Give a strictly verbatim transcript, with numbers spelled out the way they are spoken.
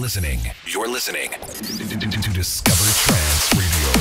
listening. You're listening to Discover Trance Radio.